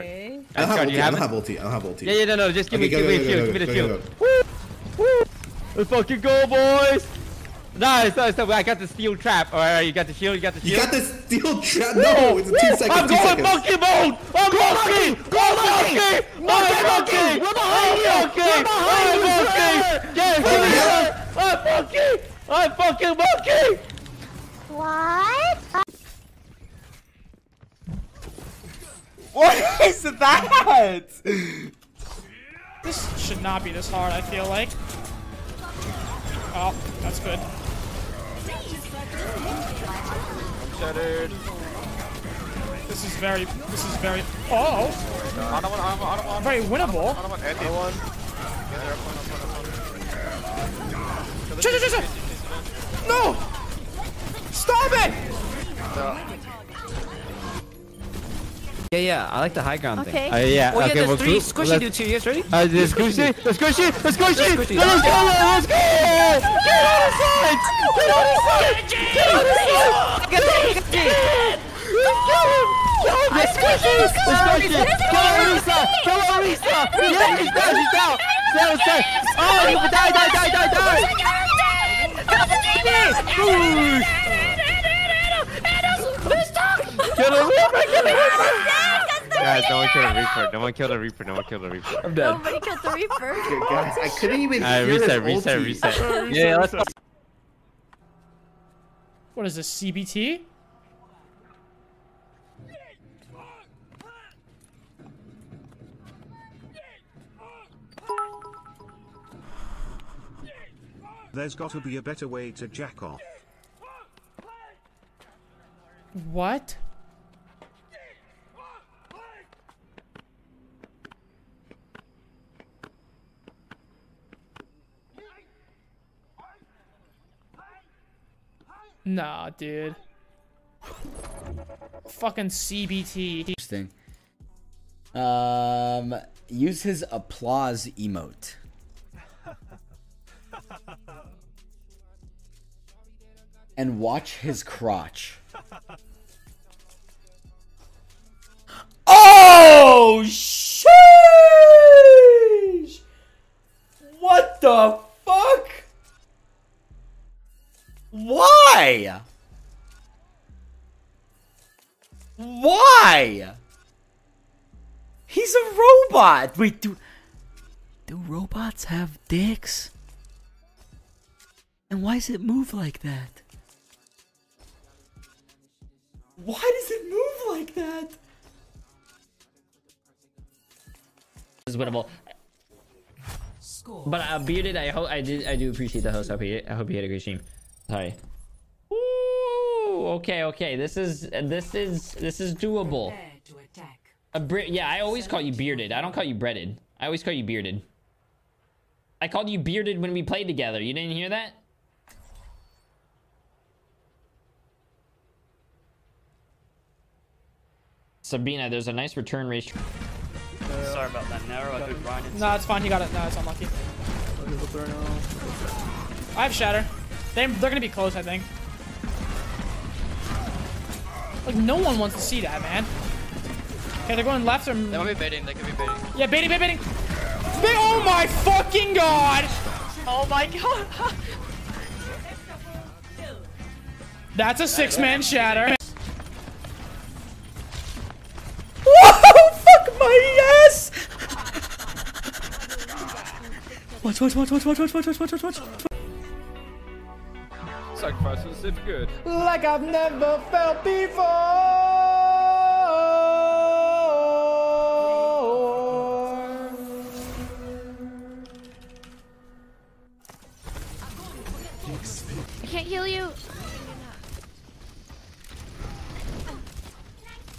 Okay. I don't have ulti. I don't have ulti. I don't have ulti. Yeah, yeah, no. Just give me the shield. Woo! Let's fucking go, boys! Nice. I got the steel trap. Alright, you got the shield. You got the steel trap. No, it's a 2 seconds. I'm going monkey mode. I'm monkey. Go monkey. Monkey. We're behind you. I'm fucking monkey. What? What is that? This should not be this hard, I feel like. Oh, that's good. I'm shattered. This is very. Oh! I don't want. Very winnable. I don't want. No! Stop it! Yeah, I like the high ground thing. Yeah. Oh yeah, okay, there's 3 squishy dudes here. You guys ready? There's squishy! Let's go! Get out of sight! Get out of sight! Kill him! There's squishy! Kill Orisa! Yeah, he's down! Oh, he would die! Guys, no one killed a Reaper. I'm dead. Nobody killed the Reaper. Okay, guys, I couldn't even hear it. Reset. Yeah, let's go. What is this, CBT? There's gotta be a better way to jack off. What? Nah, dude. Fucking CBT. Interesting. Use his applause emote. And watch his crotch. Oh, sheesh! What the fuck? Why? He's a robot. Wait, do robots have dicks? And why does it move like that? This is winnable. But I bearded. I do appreciate the host. I hope you had a great stream. Sorry. Ooh, okay. This is doable. Yeah, I always call you bearded. I don't call you breaded. I always call you bearded. I called you bearded when we played together. You didn't hear that? Sabina, there's a nice return ratio. Sorry about that. Narrow. I could grind it. No, it's fine. He got it. No, it's unlucky. I have shatter. They're gonna be close, I think. Like, no one wants to see that, man. Okay, they're going left or... They might be baiting. They could be baiting. Yeah, baiting. Oh my fucking god! Oh my god. That's a 6-man shatter. Watch. Sacrifices if good. Like I've never felt before. I can't heal you.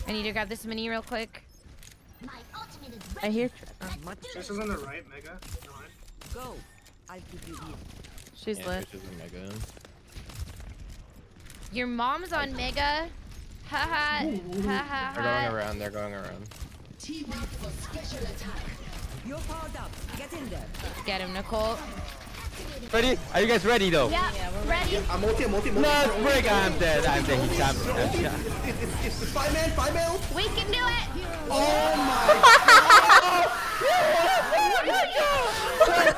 I need to grab this mini real quick. I hear. This is on the right, Mega. Go. I give you heal. She's lit. Mega. Your mom's on Mega. Haha. Haha. They're going around. Team up for special attack. You're powered up. Get in there. Get him, Nicole. Ready? Are you guys ready though? Yeah, we're ready. I'm ulti. No, break. I'm dead. I'm dead. It's 5-man. We can do it. Oh my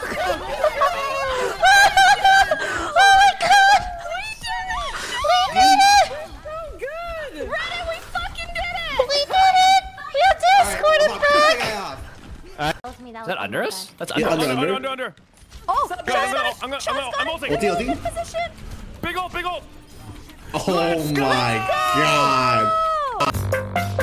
Oh my god! We did it! We did it! So good! Reddit, we fucking did it! We did it! We have to escort him back! Is that under us? That's under us. Under. Oh! I'm ulting. Big ult, big ult! Oh my god!